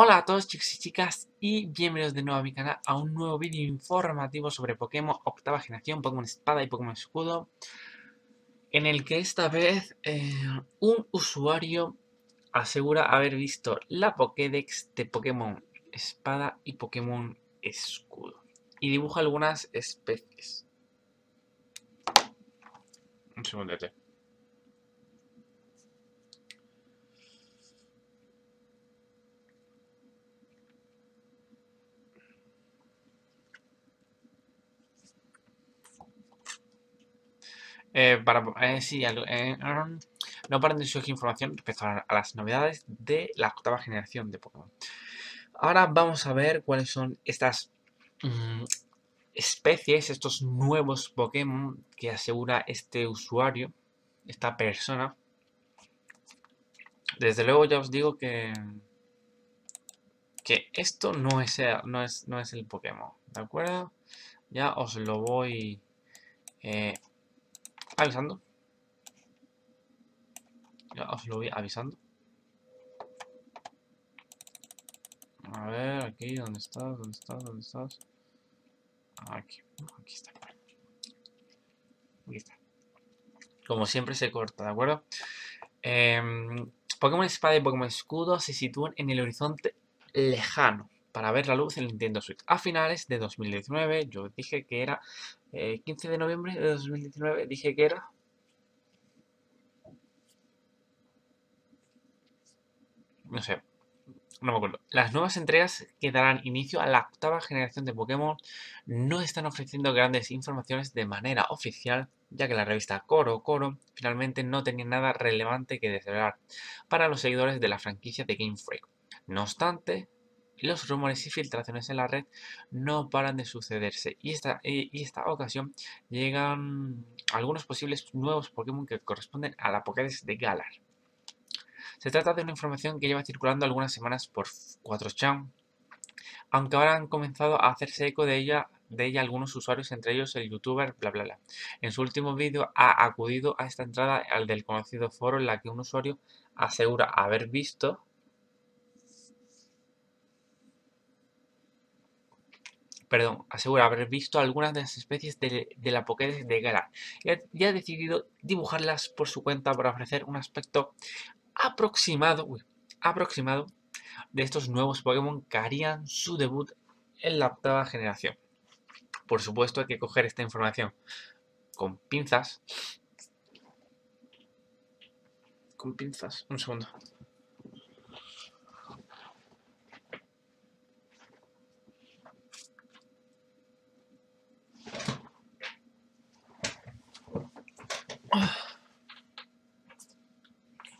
Hola a todos chicos y chicas y bienvenidos de nuevo a mi canal a un nuevo vídeo informativo sobre Pokémon octava generación, Pokémon Espada y Pokémon Escudo, en el que esta vez un usuario asegura haber visto la Pokédex de Pokémon Espada y Pokémon Escudo y dibuja algunas especies. Un segundete. No paran de surgir información respecto a las novedades de la octava generación de Pokémon. Ahora vamos a ver cuáles son estas especies, estos nuevos Pokémon que asegura este usuario, esta persona. Desde luego ya os digo que esto no es el Pokémon, ¿de acuerdo? Ya os lo voy avisando. Ya os lo voy avisando. A ver, aquí, ¿dónde estás? ¿Dónde estás? ¿Dónde estás? Aquí, aquí está. Aquí está. Como siempre se corta, ¿de acuerdo? Pokémon Espada y Pokémon Escudo se sitúan en el horizonte lejano para ver la luz en el Nintendo Switch. A finales de 2019, yo dije que era 15 de noviembre de 2019, dije que era... No sé, no me acuerdo. Las nuevas entregas que darán inicio a la octava generación de Pokémon no están ofreciendo grandes informaciones de manera oficial, ya que la revista Coro Coro finalmente no tenía nada relevante que desvelar para los seguidores de la franquicia de Game Freak. No obstante, los rumores y filtraciones en la red no paran de sucederse y esta ocasión llegan algunos posibles nuevos Pokémon que corresponden a la Pokédex de Galar. Se trata de una información que lleva circulando algunas semanas por 4chan, aunque ahora han comenzado a hacerse eco de ella algunos usuarios, entre ellos el youtuber bla bla bla. En su último vídeo ha acudido a esta entrada al del conocido foro en la que un usuario asegura haber visto algunas de las especies de la Pokédex de Galar y ha decidido dibujarlas por su cuenta para ofrecer un aspecto aproximado de estos nuevos Pokémon que harían su debut en la octava generación. Por supuesto hay que coger esta información con pinzas, un segundo.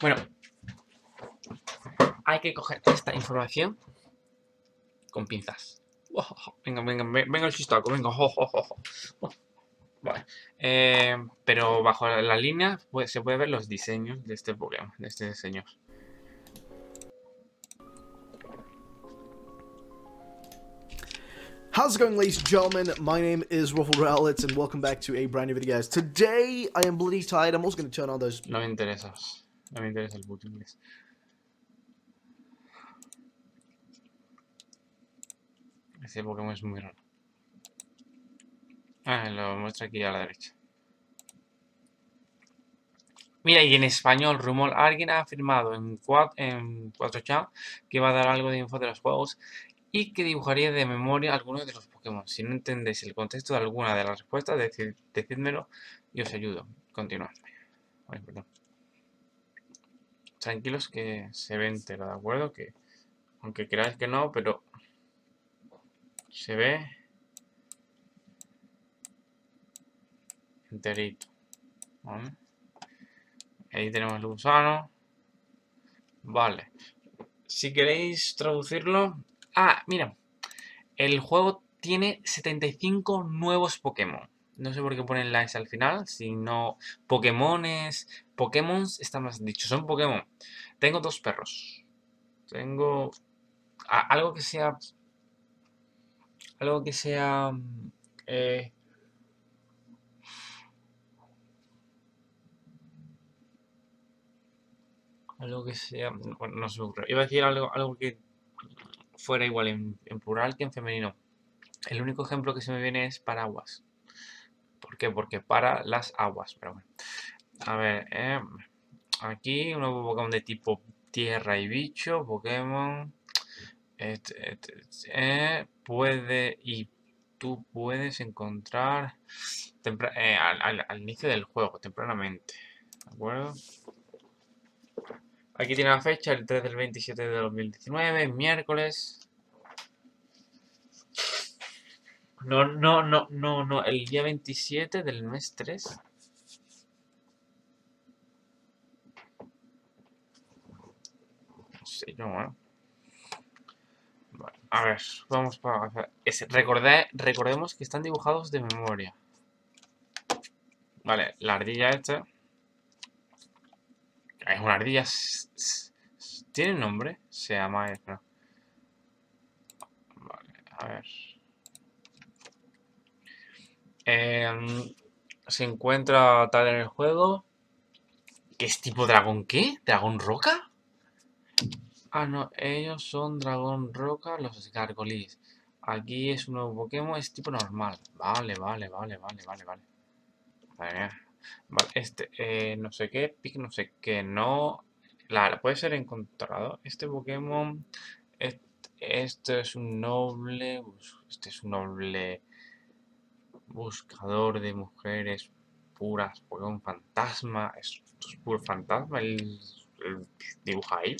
Bueno, hay que coger esta información con pinzas. Venga el chistaco, venga. Vale. Pero bajo la línea pues, se puede ver los diseños de este Pokémon, de este diseño. How's it going, ladies and gentlemen? My name is Ruffle Rowlet, and welcome back to a brand new video, guys. Today, I am bloody tired. I'm also going to turn on those... No me interesas. No me interesa el puto inglés. Este Pokémon es muy raro. Ah, lo muestra aquí a la derecha. Mira, y en español, rumor. Alguien ha afirmado en 4chan que va a dar algo de info de los juegos y que dibujaría de memoria algunos de los Pokémon. Si no entendéis el contexto de alguna de las respuestas, decídmelo y os ayudo. Continuad. Ay, perdón. Tranquilos que se ve entero, ¿de acuerdo? Que aunque creáis que no, pero se ve enterito, ¿vale? Ahí tenemos el gusano. Vale. Si queréis traducirlo... Ah, mira. El juego tiene 75 nuevos Pokémon. No sé por qué ponen la S al final, sino Pokémons, está más dicho, son Pokémon. Tengo dos perros. Tengo algo que sea algo que sea, bueno, no sé, iba a decir algo que fuera igual en plural que en femenino. El único ejemplo que se me viene es paraguas. ¿Por qué? Porque para las aguas. Pero bueno. A ver, aquí un nuevo Pokémon de tipo tierra y bicho. Pokémon. Puede y tú puedes encontrar al inicio del juego, tempranamente. ¿De acuerdo? Aquí tiene la fecha, el 3 del 27 de 2019, miércoles. No, el día 27 del mes 3. No sé, yo, bueno. Vale, a ver, vamos para... Recordemos que están dibujados de memoria. Vale, la ardilla esta. Es una ardilla. ¿Tiene nombre? Se llama esta. Vale, a ver. Se encuentra tal en el juego. ¿Qué es tipo dragón qué? ¿Dragón roca? Ah, no, ellos son dragón roca, los gargolís. Aquí es un nuevo Pokémon, es tipo normal. Vale. Vale, no sé qué, pic, no sé qué, no. Claro, puede ser encontrado. Este Pokémon, este es un noble. Este es un noble buscador de mujeres puras, Pokémon fantasma. Esto es puro fantasma. El dibuja ahí.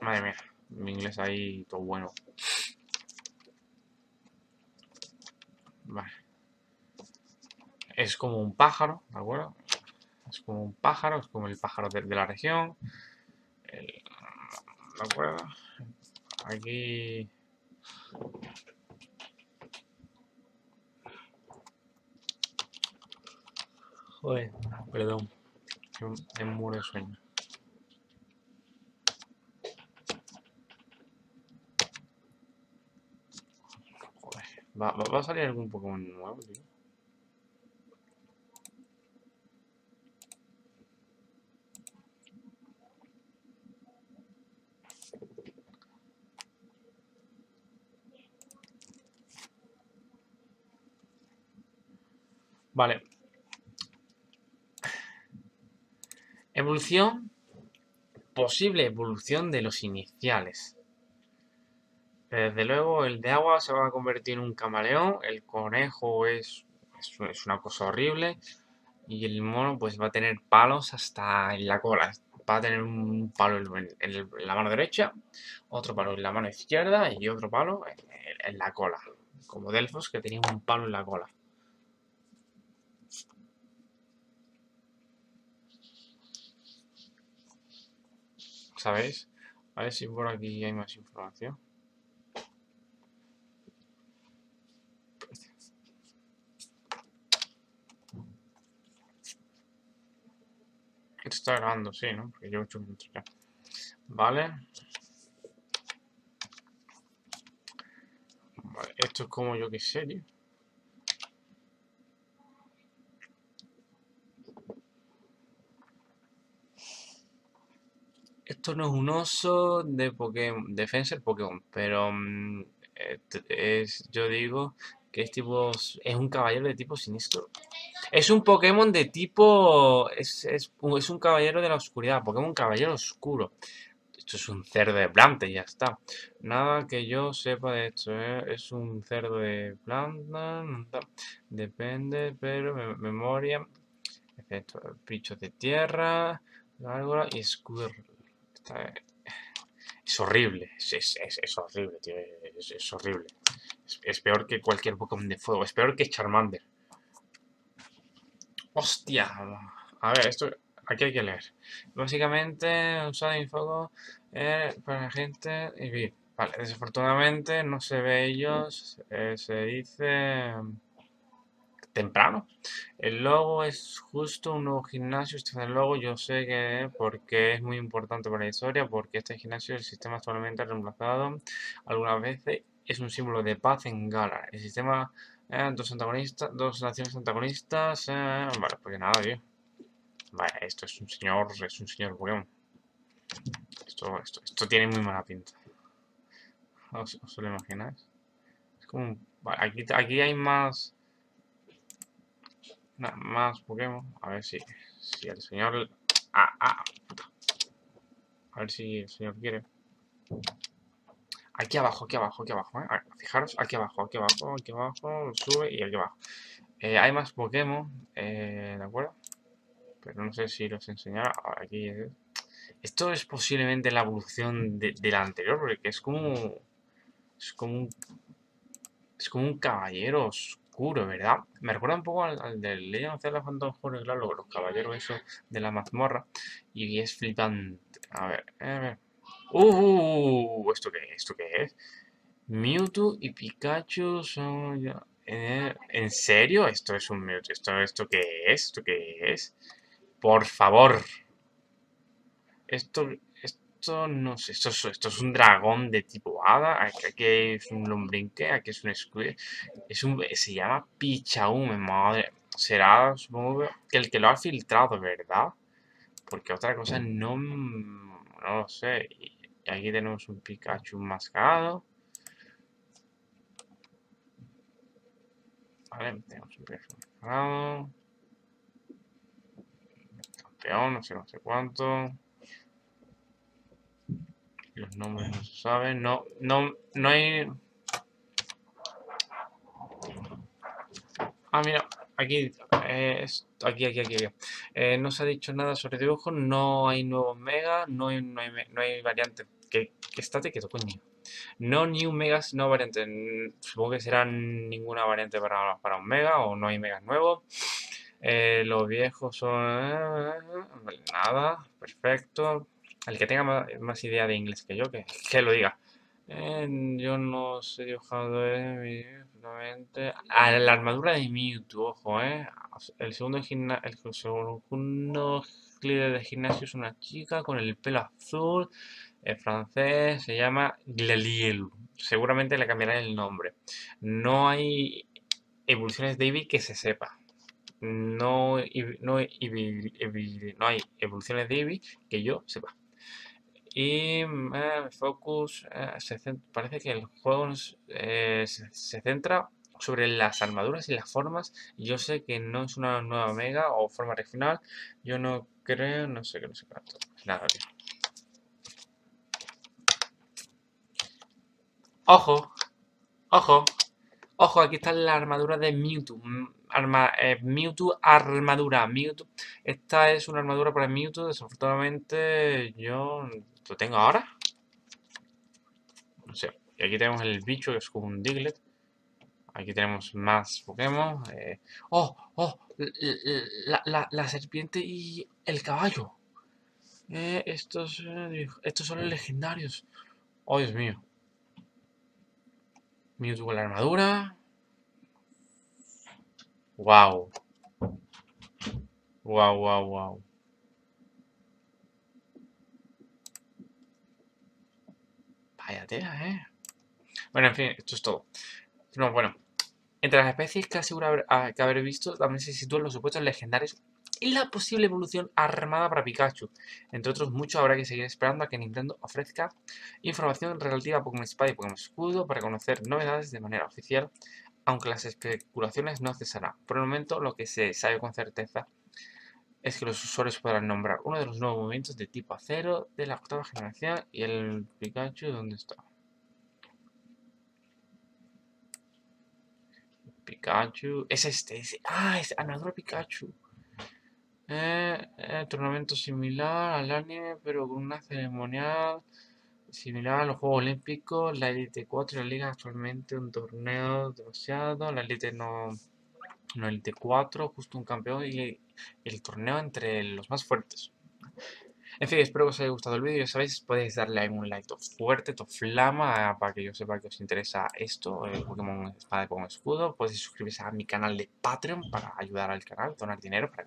Madre mía, mi inglés ahí todo bueno. Vale. Es como un pájaro, ¿de acuerdo? Es como un pájaro, es como el pájaro de la región. ¿De acuerdo? Aquí... Joder, perdón. Me muero de sueño. Joder. ¿Va a salir algún Pokémon nuevo, tío? Vale. Evolución. Posible evolución de los iniciales. Desde luego el de agua se va a convertir en un camaleón. El conejo es una cosa horrible. Y el mono pues va a tener palos hasta en la cola. Va a tener un palo en la mano derecha. Otro palo en la mano izquierda. Y otro palo en la cola. Como Delfos, que tenía un palo en la cola. ¿Sabéis? A ver si por aquí hay más información. Está grabando, sí, ¿no? Porque llevo 8 minutos ya. Vale. Vale, esto es como yo que sé, tío. Esto no es un oso de Pokémon, Defensor Pokémon, pero yo digo que es tipo, es un caballero de tipo siniestro. Es un Pokémon de tipo, es un caballero de la oscuridad, Pokémon caballero oscuro. Esto es un cerdo de planta y ya está. Nada que yo sepa de esto, es un cerdo de planta, depende, pero memoria, excepto bichos de tierra, gárgola y escudo. Es horrible, es horrible, tío, es horrible. Es peor que cualquier Pokémon de fuego, es peor que Charmander. ¡Hostia! A ver, esto aquí hay que leer. Básicamente, usado en fuego para gente y vivir. Vale, desafortunadamente no se ve ellos, se dice... temprano. El logo es justo un nuevo gimnasio. Este logo yo sé que porque es muy importante para la historia, porque este gimnasio el sistema actualmente reemplazado algunas veces es un símbolo de paz en Galar. El sistema dos naciones antagonistas. Vale, pues nada, tío. Vale, esto es un señor Pokémon. Esto tiene muy mala pinta. ¿Os lo imagináis? Es como un... Vale, aquí hay más... Nada, más Pokémon. A ver si el señor... Puta. A ver si el señor quiere. Aquí abajo, ¿eh? A ver, fijaros, aquí abajo, sube y aquí abajo. Hay más Pokémon, ¿de acuerdo? Pero no sé si los enseñará. Ahora aquí. Esto es posiblemente la evolución de la anterior, porque es como. Es como un caballero oscuro, ¿verdad? Me recuerda un poco al del Legend of Zelda Phantom Hourglass, claro, los caballeros esos de la mazmorra. Y es flipante. A ver. ¿Esto qué es? Mewtwo y Pikachu son... ¿En serio? Esto es un Mewtwo. ¿Esto qué es? Por favor. Esto no sé. Esto es un dragón de tipo hada. Aquí es un lombrinque. Aquí es un escudo. Se llama Pichaum, madre. Será, supongo, que el que lo ha filtrado, ¿verdad? Porque otra cosa no lo sé. Y aquí tenemos un Pikachu mascarado. Vale, tenemos un Pikachu mascarado. Campeón, no sé cuánto. Los nombres no se saben. No hay... Mira, aquí... Aquí. No se ha dicho nada sobre dibujos, no hay nuevos mega, no hay variantes. Que estate quieto, coño. No new megas, no variantes. Supongo que serán ninguna variante para un mega, o no hay megas nuevos. Los viejos son... nada, perfecto. El que tenga más idea de inglés que yo, que lo diga. Yo no sé dibujado la armadura de Mewtwo, ojo, el segundo líder de gimnasio es una chica con el pelo azul, el francés se llama Glelieu, seguramente le cambiarán el nombre. No hay evoluciones de Eevee que se sepa. No hay evoluciones de Eevee que yo sepa. Y Focus parece que el juego se centra sobre las armaduras y las formas. Yo sé que no es una nueva mega o forma regional. Yo no creo, no sé cuánto. Nada, tío. Ojo, aquí está la armadura de Mewtwo. Mewtwo. Esta es una armadura para Mewtwo. Desafortunadamente yo... ¿Lo tengo ahora? No sé. Y aquí tenemos el bicho que es como un Diglett. Aquí tenemos más Pokémon. La serpiente y el caballo. Estos son los legendarios. Oh, Dios mío. Mewtwo con la armadura. Wow. Vaya tela, Bueno, en fin, esto es todo. No, bueno. Entre las especies que aseguro que haber visto, también se sitúan los supuestos legendarios y la posible evolución armada para Pikachu. Entre otros muchos, habrá que seguir esperando a que Nintendo ofrezca información relativa a Pokémon Espada y Pokémon Escudo para conocer novedades de manera oficial, aunque las especulaciones no cesarán. Por el momento, lo que se sabe con certeza es que los usuarios podrán nombrar uno de los nuevos movimientos de tipo acero de la 8ª generación y el Pikachu, ¿dónde está? Pikachu, es este, es Anador Pikachu. Torneo similar al anime, pero con una ceremonia similar a los Juegos Olímpicos. La Elite 4 y la Liga actualmente un torneo demasiado. La Elite no Elite 4, justo un campeón y el torneo entre los más fuertes. En fin, espero que os haya gustado el vídeo. Ya sabéis, podéis darle a un like to fuerte, to flama, para que yo sepa que os interesa esto, el Pokémon Espada y Pokémon Escudo. Podéis suscribiros a mi canal de Patreon para ayudar al canal, donar dinero para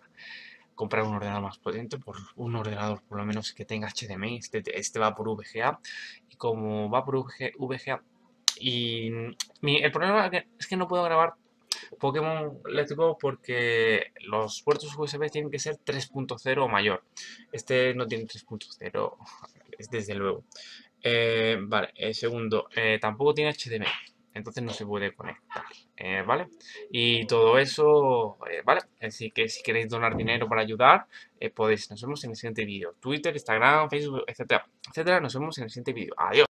comprar un ordenador más potente, por un ordenador por lo menos que tenga HDMI. Este va por VGA, y como va por VGA, y el problema es que no puedo grabar Pokémon Let's Go porque los puertos USB tienen que ser 3.0 o mayor. Este no tiene 3.0, desde luego. Vale, el segundo, tampoco tiene HDMI, entonces no se puede conectar, ¿vale? Y todo eso, ¿vale? Así que si queréis donar dinero para ayudar, podéis. Nos vemos en el siguiente vídeo. Twitter, Instagram, Facebook, etcétera, etcétera. Nos vemos en el siguiente vídeo. Adiós.